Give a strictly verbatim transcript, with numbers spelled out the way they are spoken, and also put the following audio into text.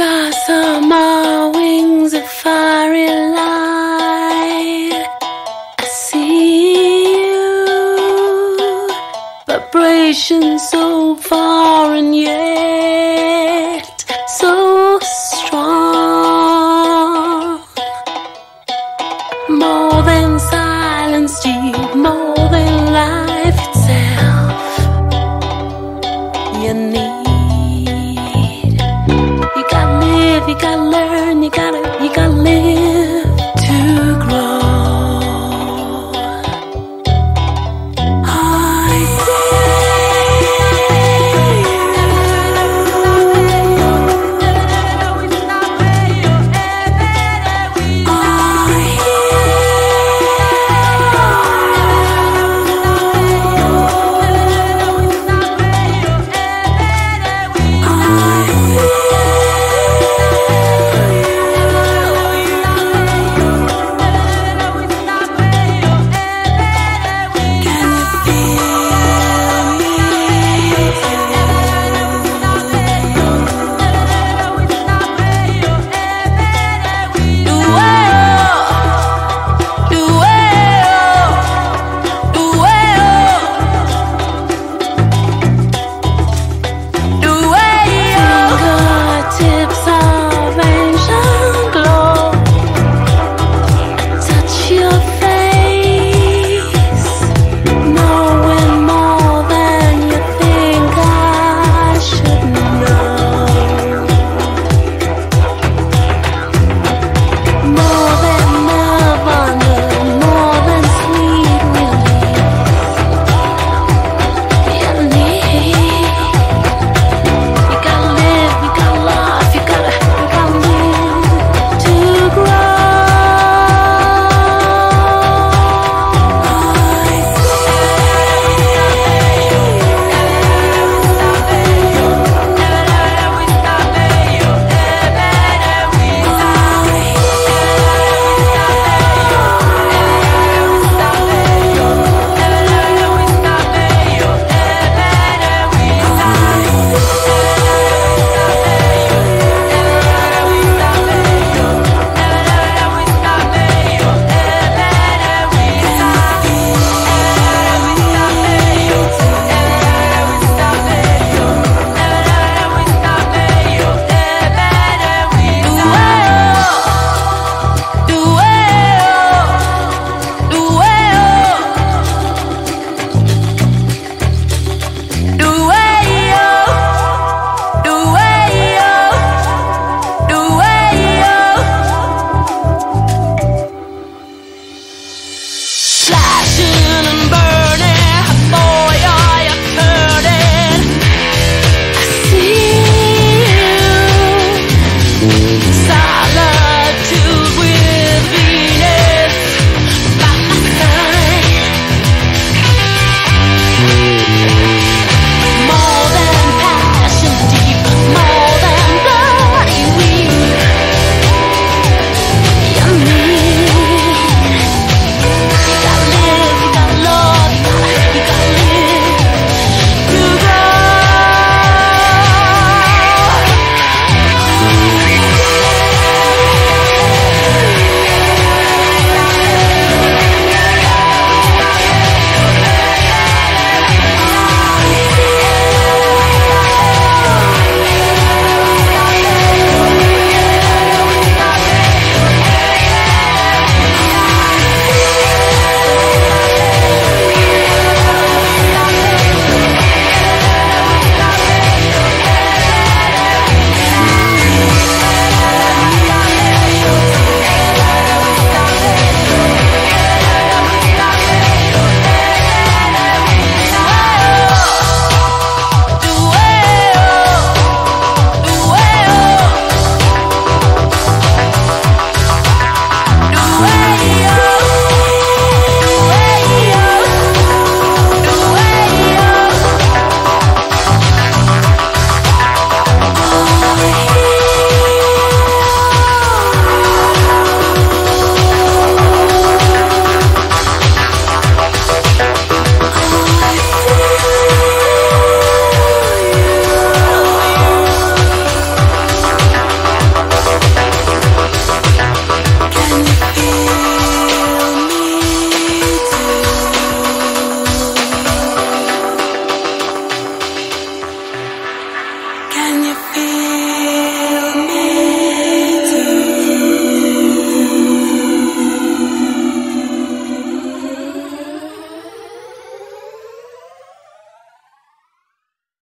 Your summer wings of fiery light, I see you, vibrations so far and yet